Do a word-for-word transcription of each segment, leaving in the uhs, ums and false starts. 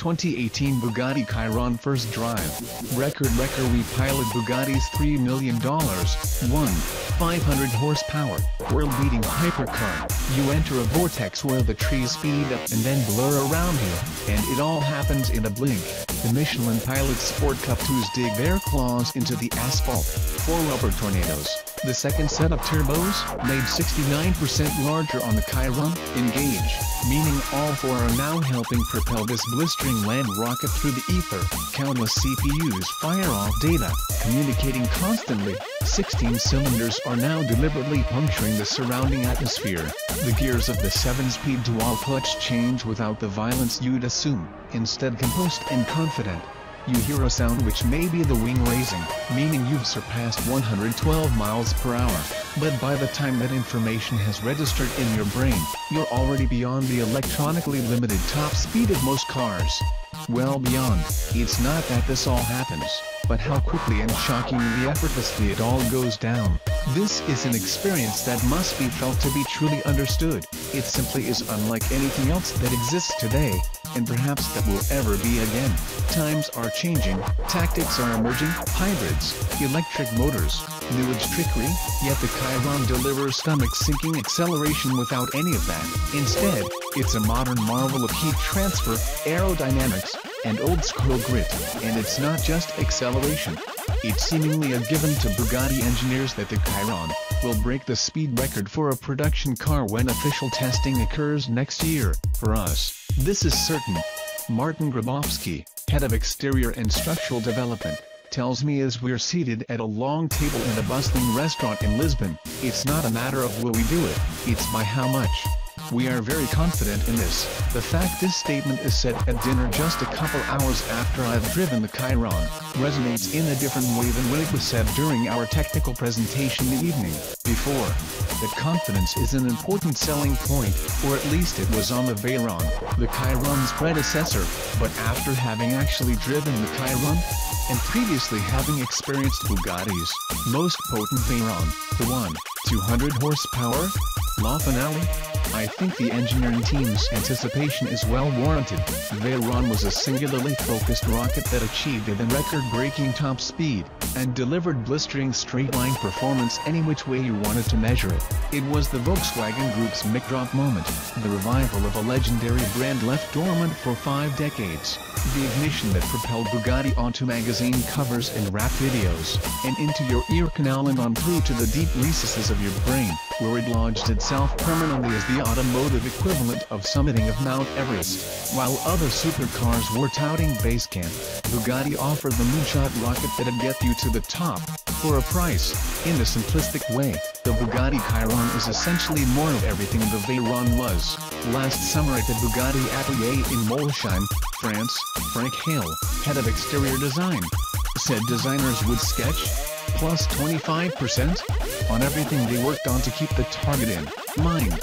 twenty eighteen Bugatti Chiron first drive, record Reckery Pilot Bugatti's three million dollars, one thousand five hundred horsepower, world-beating hypercar. You enter a vortex where the trees speed up and then blur around you, and it all happens in a blink. The Michelin Pilot Sport Cup twos dig their claws into the asphalt, four rubber tornadoes. The second set of turbos, made sixty-nine percent larger on the Chiron, engage, meaning all four are now helping propel this blistering land rocket through the ether. Countless C P Us fire off data, communicating constantly. sixteen cylinders are now deliberately puncturing the surrounding atmosphere. The gears of the seven-speed dual-clutch change without the violence you'd assume, instead composed and confident. You hear a sound which may be the wing raising, meaning you've surpassed one hundred twelve miles per hour, but by the time that information has registered in your brain, you're already beyond the electronically limited top speed of most cars. Well beyond. It's not that this all happens, but how quickly and shockingly effortlessly it all goes down. This is an experience that must be felt to be truly understood. It simply is unlike anything else that exists today, and perhaps that will ever be again. Times are changing, tactics are emerging, hybrids, electric motors, new age trickery, yet the Chiron delivers stomach-sinking acceleration without any of that. Instead, it's a modern marvel of heat transfer, aerodynamics, and old-school grit, and it's not just acceleration. It's seemingly a given to Bugatti engineers that the Chiron will break the speed record for a production car when official testing occurs next year. For us, this is certain. Martin Grabowski, head of exterior and structural development, tells me as we're seated at a long table in a bustling restaurant in Lisbon, it's not a matter of will we do it, it's by how much. We are very confident in this. The fact this statement is said at dinner just a couple hours after I've driven the Chiron resonates in a different way than when it was said during our technical presentation the evening before. The confidence is an important selling point, or at least it was on the Veyron, the Chiron's predecessor, but after having actually driven the Chiron, and previously having experienced Bugatti's most potent Veyron, the one thousand two hundred horsepower, La Finale, I think the engineering team's anticipation is well warranted. Veyron was a singularly focused rocket that achieved a record-breaking top speed, and delivered blistering straight-line performance any which way you wanted to measure it. It was the Volkswagen Group's mic drop moment, the revival of a legendary brand left dormant for five decades, the ignition that propelled Bugatti onto magazine covers and rap videos, and into your ear canal and on through to the deep recesses of your brain, where it lodged itself permanently as the automotive equivalent of summiting of Mount Everest. While other supercars were touting base camp, Bugatti offered the moonshot rocket that'd get you to the top, for a price. In a simplistic way, the Bugatti Chiron is essentially more of everything the Veyron was. Last summer at the Bugatti Atelier in Molesheim, France, Frank Hale, head of exterior design, said designers would sketch, plus twenty-five percent, on everything they worked on to keep the target in mind.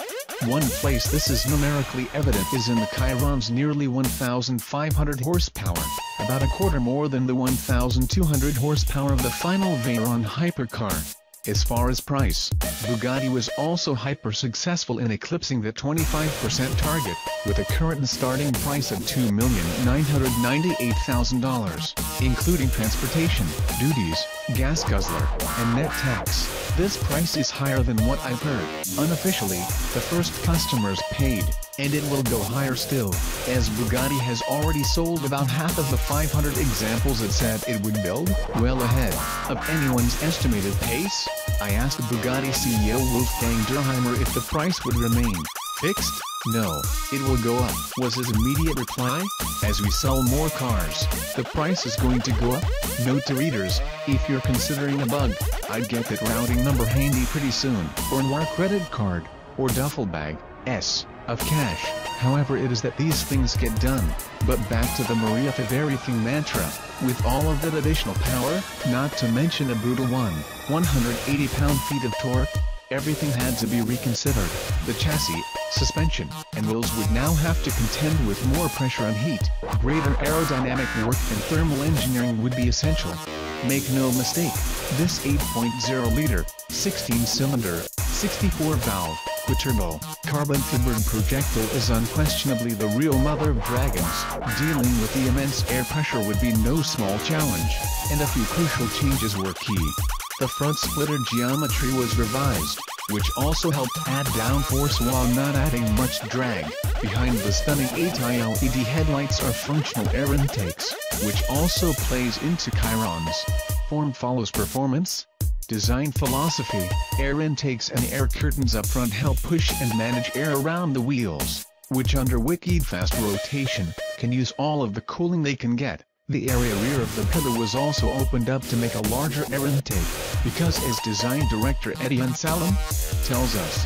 One place this is numerically evident is in the Chiron's nearly one thousand five hundred horsepower, about a quarter more than the one thousand two hundred horsepower of the final Veyron hypercar. As far as price, Bugatti was also hyper-successful in eclipsing the twenty-five percent target, with a current starting price of two million nine hundred ninety-eight thousand dollars, including transportation, duties, gas guzzler, and net tax. This price is higher than what I've heard. Unofficially, the first customers paid, and it will go higher still, as Bugatti has already sold about half of the five hundred examples it said it would build, well ahead of anyone's estimated pace. I asked Bugatti C E O Wolfgang Duerheimer if the price would remain fixed. No, it will go up, was his immediate reply. As we sell more cars, the price is going to go up. Note to readers, if you're considering a bug, I'd get that routing number handy pretty soon, or noir credit card, or duffel bag, s. of cash. However it is that these things get done, but back to the Maria of everything mantra, with all of that additional power, not to mention a brutal one, one hundred eighty pound-feet of torque, everything had to be reconsidered. The chassis, suspension, and wheels would now have to contend with more pressure and heat, greater aerodynamic work and thermal engineering would be essential. Make no mistake, this eight point oh liter, sixteen cylinder, sixty-four valve, Paternal, carbon fiber projectile is unquestionably the real mother of dragons. Dealing with the immense air pressure would be no small challenge, and a few crucial changes were key. The front splitter geometry was revised, which also helped add downforce while not adding much drag. Behind the stunning eight I L E D headlights are functional air intakes, which also plays into Chiron's. Form follows performance. Design philosophy, air intakes and air curtains up front help push and manage air around the wheels, which under wicked fast rotation, can use all of the cooling they can get. The area rear of the pillar was also opened up to make a larger air intake, because as design director Etienne Salem tells us,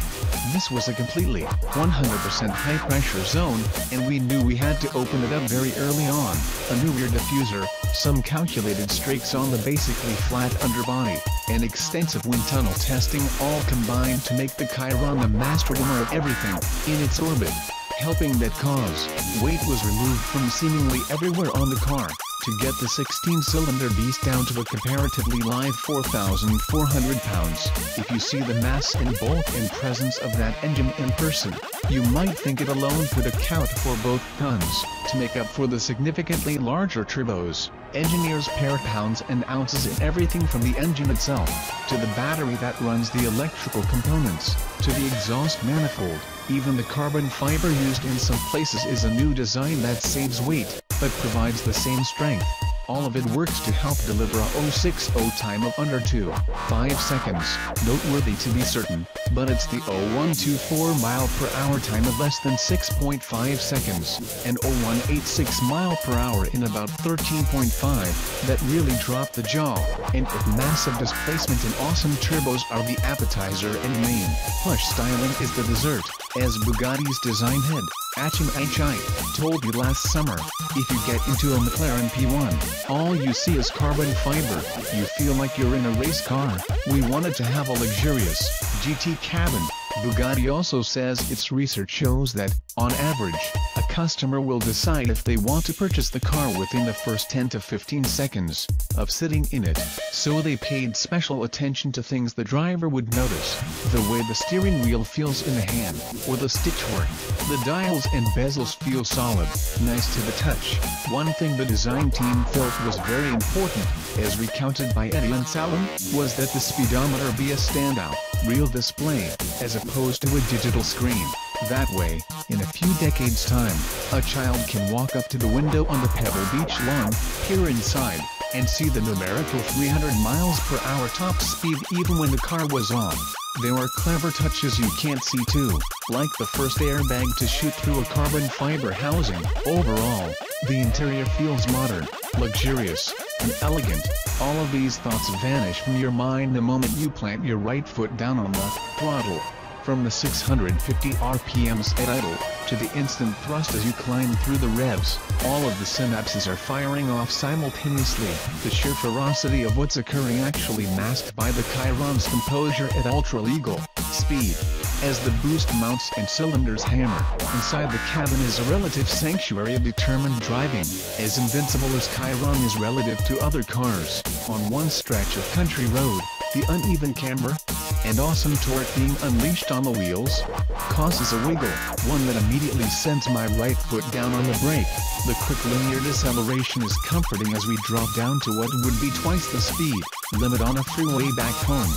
this was a completely one hundred percent high-pressure zone, and we knew we had to open it up very early on. A new rear diffuser, some calculated strakes on the basically flat underbody, and extensive wind tunnel testing all combined to make the Chiron the masterdomer of everything in its orbit. Helping that cause, weight was removed from seemingly everywhere on the car, to get the sixteen cylinder beast down to a comparatively live four thousand four hundred pounds. If you see the mass and bulk and presence of that engine in person, you might think it alone could account for both tons. To make up for the significantly larger turbos, engineers pair pounds and ounces in everything from the engine itself, to the battery that runs the electrical components, to the exhaust manifold. Even the carbon fiber used in some places is a new design that saves weight, but provides the same strength. All of it works to help deliver a zero six zero time of under two point five seconds, noteworthy to be certain, but it's the zero one two four mile per hour time of less than six point five seconds, and zero one eight six mile per hour in about thirteen point five, that really dropped the jaw, and if massive displacement and awesome turbos are the appetizer and main, plush styling is the dessert, as Bugatti's design head, Achim Achai, told you last summer, if you get into a McLaren P one, all you see is carbon fiber, you feel like you're in a race car. We wanted to have a luxurious, G T cabin. Bugatti also says its research shows that, on average, a customer will decide if they want to purchase the car within the first ten to fifteen seconds of sitting in it, so they paid special attention to things the driver would notice, the way the steering wheel feels in the hand, or the stitchwork. The dials and bezels feel solid, nice to the touch. One thing the design team felt was very important, as recounted by Etienne Salem, was that the speedometer be a standout, real display, as opposed to a digital screen. That way, in a few decades' time, a child can walk up to the window on the Pebble Beach lawn, peer inside, and see the numerical three hundred miles per hour top speed even when the car was on. There are clever touches you can't see too, like the first airbag to shoot through a carbon fiber housing. Overall, the interior feels modern, luxurious, and elegant. All of these thoughts vanish from your mind the moment you plant your right foot down on the throttle. From the six hundred fifty R P Ms at idle, to the instant thrust as you climb through the revs, all of the synapses are firing off simultaneously. The sheer ferocity of what's occurring actually masked by the Chiron's composure at ultra-legal speed. As the boost mounts and cylinders hammer, inside the cabin is a relative sanctuary of determined driving, as invincible as Chiron is relative to other cars. On one stretch of country road, the uneven camber, and awesome torque being unleashed on the wheels, causes a wiggle, one that immediately sends my right foot down on the brake. The quick linear deceleration is comforting as we drop down to what would be twice the speed limit on a freeway back home.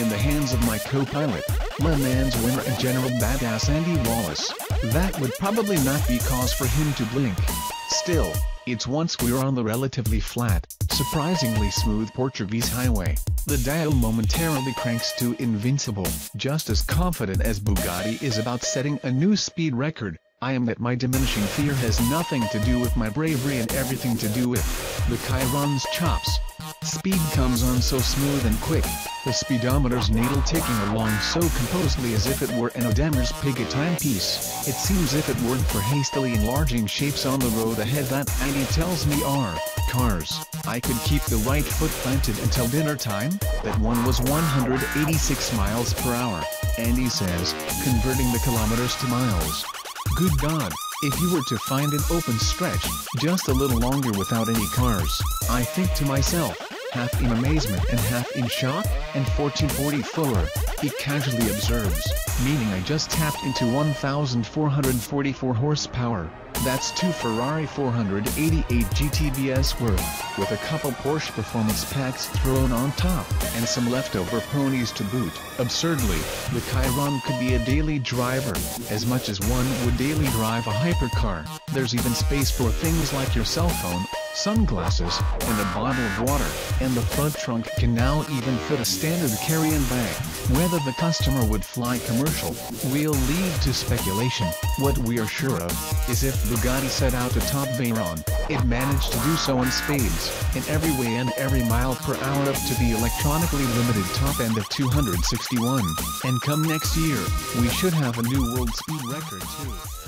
In the hands of my co-pilot, Le Mans winner and general badass Andy Wallace, that would probably not be cause for him to blink. Still, it's once we're on the relatively flat, surprisingly smooth Portuguese highway, the dial momentarily cranks to invincible. Just as confident as Bugatti is about setting a new speed record, I am that my diminishing fear has nothing to do with my bravery and everything to do with the Chiron's chops. Speed comes on so smooth and quick, the speedometer's needle ticking along so composedly as if it were an Audemars Piguet timepiece. It seems if it weren't for hastily enlarging shapes on the road ahead that Andy tells me are cars, I could keep the right foot planted until dinner time. That one was one hundred eighty-six miles per hour, Andy says, converting the kilometers to miles. Good God, if you were to find an open stretch, just a little longer without any cars, I think to myself, half in amazement and half in shock, and fourteen forty-four, he casually observes, meaning I just tapped into one thousand four hundred forty-four horsepower, that's two Ferrari four eighty-eight G T Bs worth, with a couple Porsche performance packs thrown on top, and some leftover ponies to boot. Absurdly, the Chiron could be a daily driver, as much as one would daily drive a hypercar. There's even space for things like your cell phone, sunglasses, and a bottle of water, and the front trunk can now even fit a standard carry-in bag. Whether the customer would fly commercial will lead to speculation. What we are sure of is if Bugatti set out to top Veyron, it managed to do so in spades, in every way and every mile per hour up to the electronically limited top end of two hundred sixty-one, and come next year, we should have a new world speed record too.